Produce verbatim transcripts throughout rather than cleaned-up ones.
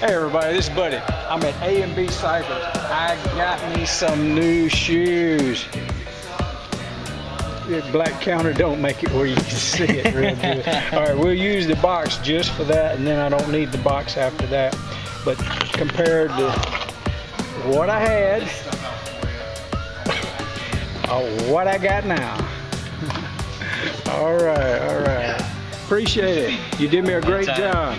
Hey everybody, this is Buddy. I'm at A and B Cycle. I got me some new shoes. The black counter don't make it where you can see it real good. All right, we'll use the box just for that, and then I don't need the box after that. But compared to what I had, or what I got now. All right, all right. Appreciate it. You did me a great job.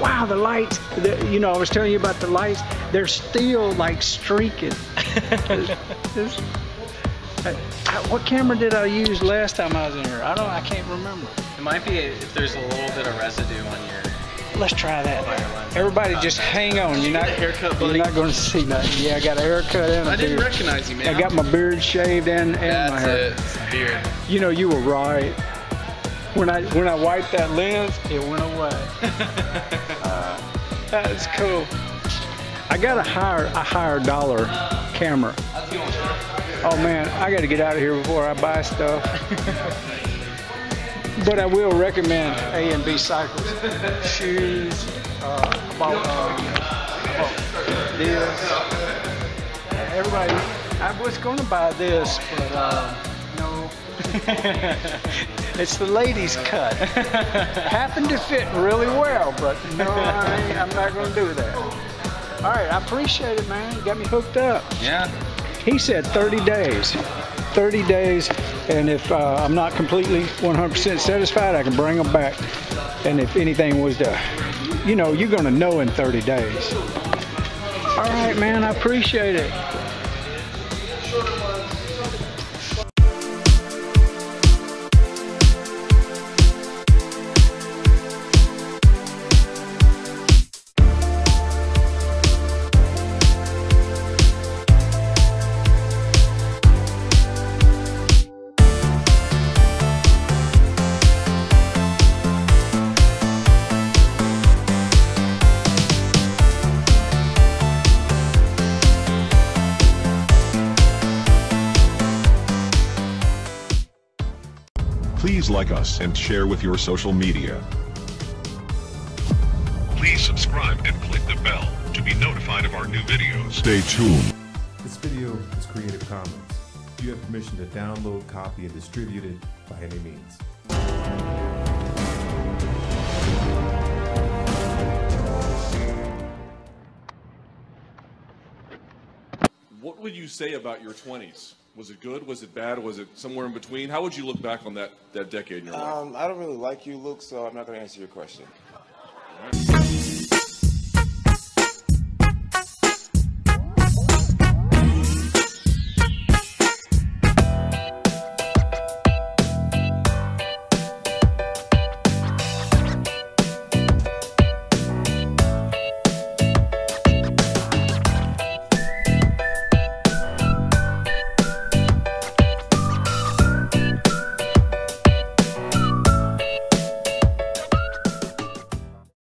Wow, the lights, the, you know, I was telling you about the lights, they're still like streaking. it's, it's, I, I, what camera did I use last time I was in here? I don't, I can't remember. It might be if there's a little bit of residue on your... Let's try that. Now. Everybody just hang on. You're not, you're not going to see nothing. Yeah, I got a haircut and a I didn't beard. recognize you, man. I got my beard shaved and, and That's my hair. That's it, beard. You know, you were right. When I, when I wiped that lens, it went away. uh, that's cool. I got a higher, a higher dollar camera. Oh man, I gotta get out of here before I buy stuff. But I will recommend A and B Cycles. Shoes, uh, about, uh, this. Everybody, I was gonna buy this, but uh, no. It's the ladies' cut. Happened to fit really well, but no, I mean, I'm not going to do that. All right, I appreciate it, man. You got me hooked up. Yeah. He said thirty days. thirty days, and if uh, I'm not completely one hundred percent satisfied, I can bring them back. And if anything was to, you know, you're going to know in thirty days. All right, man, I appreciate it. Please like us and share with your social media. Please subscribe and click the bell to be notified of our new videos. Stay tuned. This video is Creative Commons. You have permission to download, copy, and distribute it by any means. What would you say about your twenties? Was it good? Was it bad? Was it somewhere in between? How would you look back on that, that decade in your life? Um, I don't really like you, Luke, so I'm not going to answer your question.